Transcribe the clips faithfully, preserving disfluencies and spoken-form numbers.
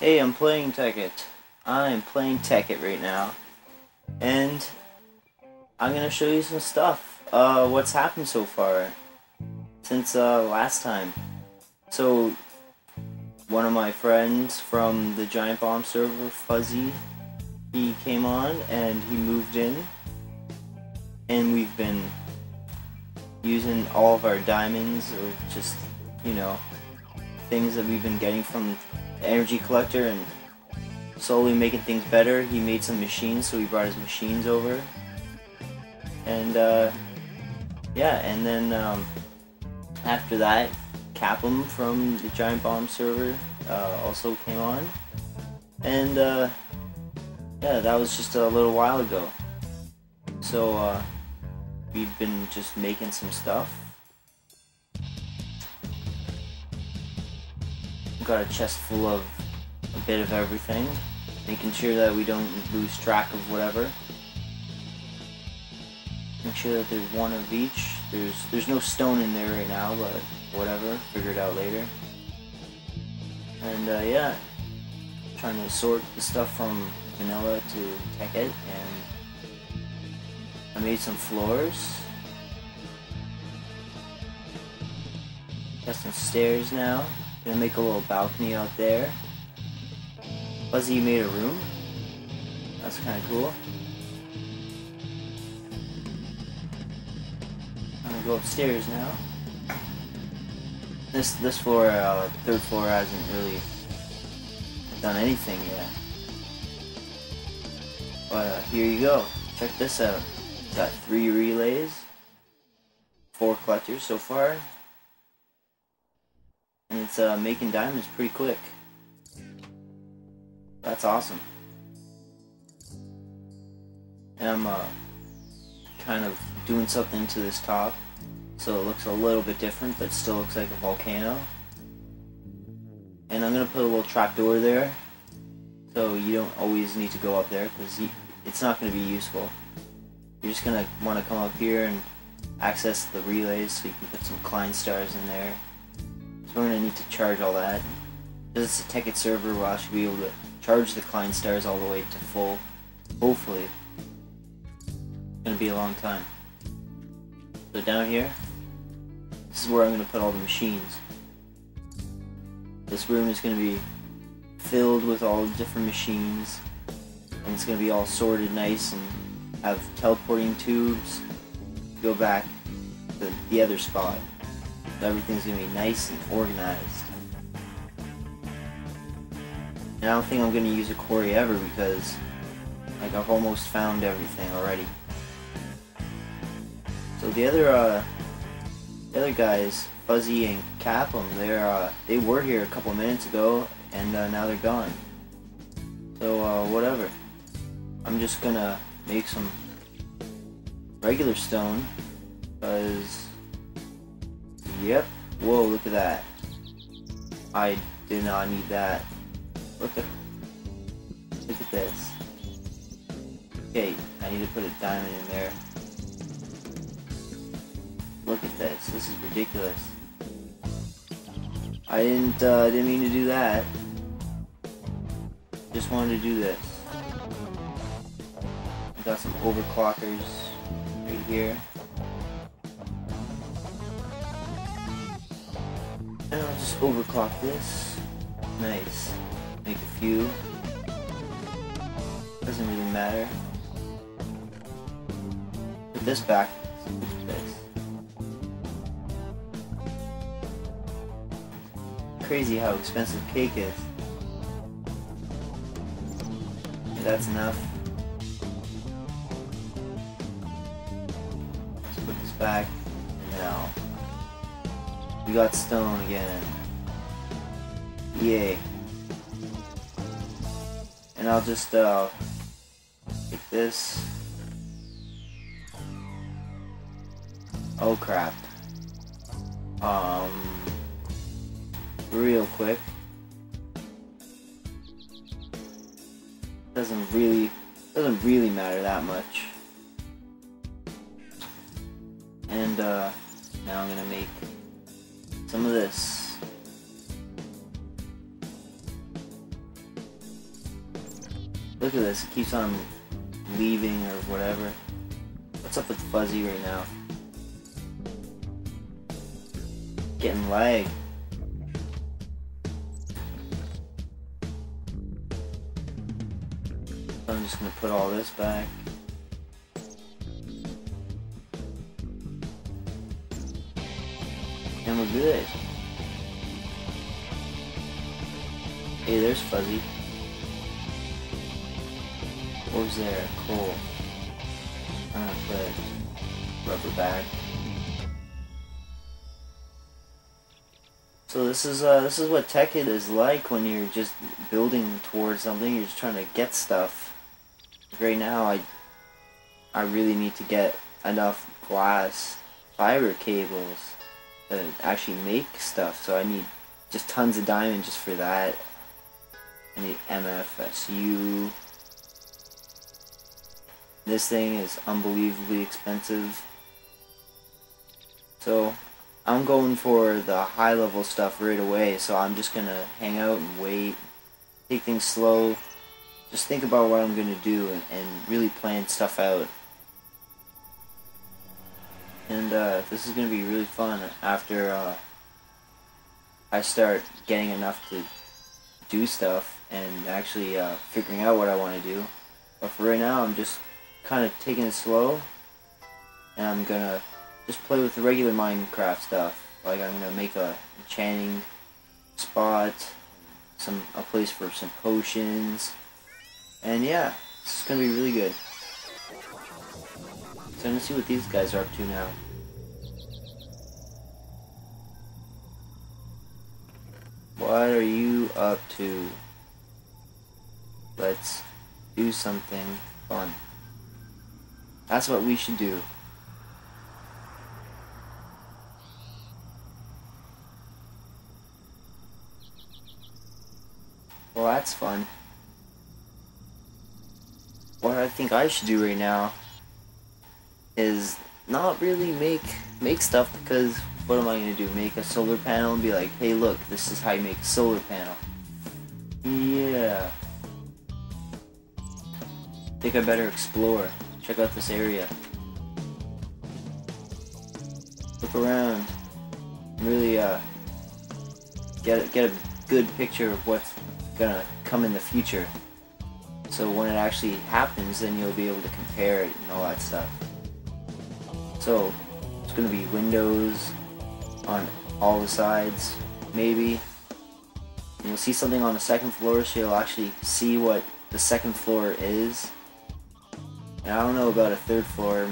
Hey, I'm playing Tekkit. I'm playing Tekkit right now, and I'm gonna show you some stuff. Uh, what's happened so far since uh, last time? So, one of my friends from the Giant Bomb server, Fuzzy, he came on and he moved in, and we've been using all of our diamonds, or just you know things that we've been getting from energy collector, and slowly making things better. He made some machines, so he brought his machines over, and uh, yeah, and then um, after that, Capum from the Giant Bomb server uh, also came on, and uh, yeah, that was just a little while ago. So uh, we've been just making some stuff. Got a chest full of a bit of everything, making sure that we don't lose track of whatever. Make sure that there's one of each. There's there's no stone in there right now, but whatever, figure it out later. And uh, yeah, trying to sort the stuff from vanilla to Tekkit, and I made some floors. Got some stairs now. Gonna make a little balcony out there. Fuzzy made a room. That's kind of cool. I'm gonna go upstairs now. This this floor, uh, third floor, hasn't really done anything yet. But uh, here you go. Check this out. Got three relays, four collectors so far. And it's uh, making diamonds pretty quick. That's awesome. And I'm uh, kind of doing something to this top, so it looks a little bit different, but still looks like a volcano. And I'm gonna put a little trapdoor there, so you don't always need to go up there, because it's not gonna be useful. You're just gonna want to come up here and access the relays, so you can put some Klein stars in there. So we're going to need to charge all that. This is a Tekkit server where I should be able to charge the Klein stars all the way to full. Hopefully. It's going to be a long time. So down here, this is where I'm going to put all the machines. This room is going to be filled with all the different machines, and it's going to be all sorted nice and have teleporting tubes to go back to the other spot. Everything's going to be nice and organized. And I don't think I'm going to use a quarry ever, because like I've almost found everything already. So the other uh, the other guys, Fuzzy and Capum, they're, uh, they were here a couple minutes ago, and uh, now they're gone. So uh, whatever. I'm just going to make some regular stone, because... Yep. Whoa, look at that. I did not need that. Look at look at this. Okay, I need to put a diamond in there. Look at this. This is ridiculous. I didn't uh, didn't mean to do that. Just wanted to do this. I got some overclockers right here. And I'll just overclock this. Nice. Make a few. Doesn't really matter. Put this back. This. Crazy how expensive cake is. Okay, that's enough. Let's put this back. Now. We got stone again. Yay. And I'll just uh take this. Oh crap. Um real quick. Doesn't really doesn't really matter that much. And uh now I'm gonna make some of this. Look at this, it keeps on leaving or whatever. What's up with Fuzzy right now? Getting lag. I'm just gonna put all this back. And we're good. Hey, there's Fuzzy. What was there? Cool. I'm gonna put rubber back. So this is uh, this is what Tekkit is like when you're just building towards something. You're just trying to get stuff. Right now, I I really need to get enough glass fiber cables to actually make stuff. So I need just tons of diamond just for that. I need M F S U. This thing is unbelievably expensive. So, I'm going for the high level stuff right away, so I'm just gonna hang out and wait, take things slow, just think about what I'm gonna do, and, and really plan stuff out. And uh, this is gonna be really fun after uh, I start getting enough to do stuff and actually uh, figuring out what I want to do. But for right now, I'm just kind of taking it slow, and I'm gonna just play with the regular Minecraft stuff. Like, I'm gonna make a enchanting spot, some a place for some potions, and yeah, it's gonna be really good. So I'm gonna see what these guys are up to now. What are you up to? Let's do something fun. That's what we should do. Well, that's fun. What I think I should do right now is not really make make stuff, because what am I going to do? Make a solar panel and be like, hey look, this is how you make a solar panel. Yeah. I think I better explore. Check out this area. Look around. Really, uh, get a, get a good picture of what's gonna come in the future. So when it actually happens, then you'll be able to compare it and all that stuff. So it's gonna be windows on all the sides, maybe. And you'll see something on the second floor, so you'll actually see what the second floor is. And I don't know about a third floor,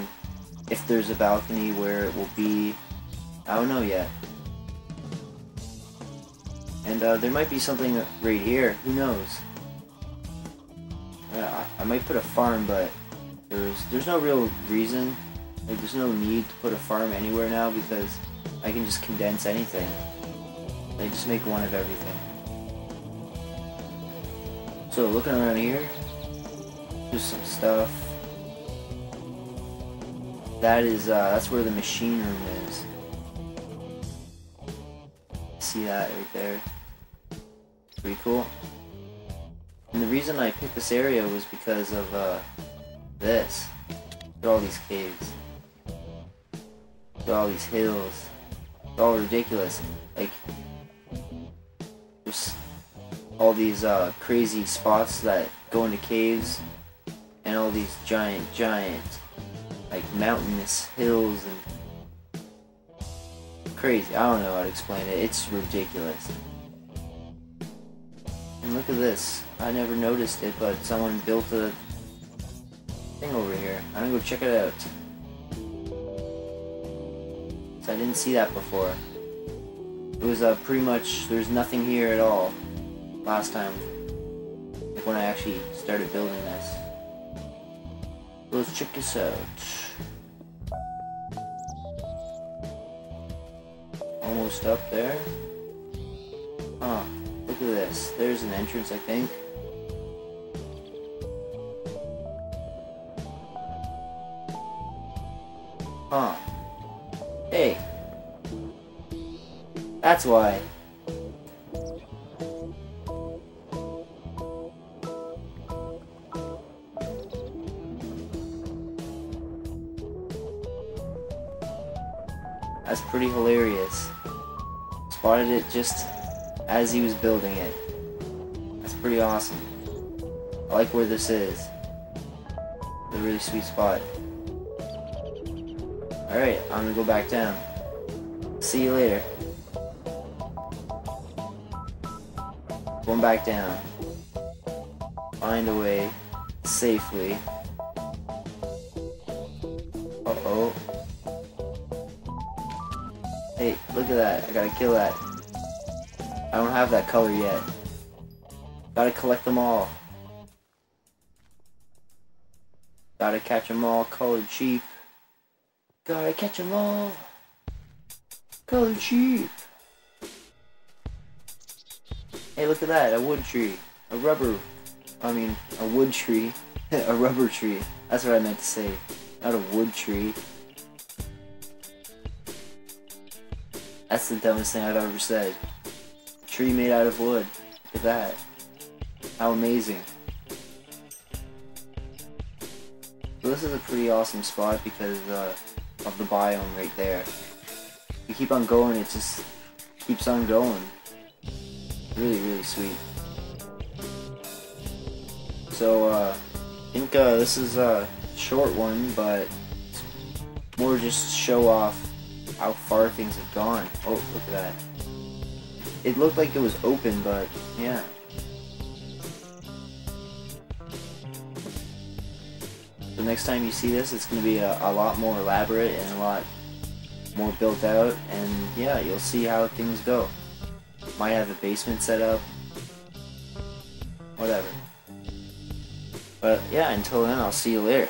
if there's a balcony where it will be, I don't know yet. And uh, there might be something right here, who knows. Uh, I might put a farm, but there's there's no real reason, like there's no need to put a farm anywhere now, because I can just condense anything. I just make one of everything. So looking around here, there's some stuff. That is, uh, that's where the machine room is. See that right there? Pretty cool. And the reason I picked this area was because of, uh, this. Look at all these caves. Look at all these hills. It's all ridiculous. Like, there's all these, uh, crazy spots that go into caves. And all these giant, giant... like mountainous hills and crazy. I don't know how to explain it. It's ridiculous. And look at this. I never noticed it, but someone built a thing over here. I'm gonna go check it out. So I didn't see that before. It was uh, pretty much there's nothing here at all last time, like when I actually started building this. Let's check this out. Almost up there. Huh, look at this. There's an entrance, I think. Huh. Hey. That's why. That's pretty hilarious. Spotted it just as he was building it. That's pretty awesome. I like where this is. It's a really sweet spot. Alright, I'm gonna go back down. See you later. Going back down. Find a way safely. Uh-oh. Hey, look at that. I gotta kill that. I don't have that color yet. Gotta collect them all. Gotta catch them all, colored sheep. Gotta catch them all. Colored sheep. Hey, look at that. A wood tree. A rubber. I mean, a wood tree. A rubber tree. That's what I meant to say. Not a wood tree. That's the dumbest thing I've ever said. A tree made out of wood. Look at that. How amazing. So this is a pretty awesome spot because uh, of the biome right there. You keep on going, it just keeps on going. Really, really sweet. So, uh, I think uh, this is a short one, but more just show off how far things have gone. Oh, look at that. It looked like it was open, but yeah. The next time you see this, it's going to be a, a lot more elaborate and a lot more built out, and yeah, you'll see how things go. Might have a basement set up, whatever. But yeah, until then, I'll see you later.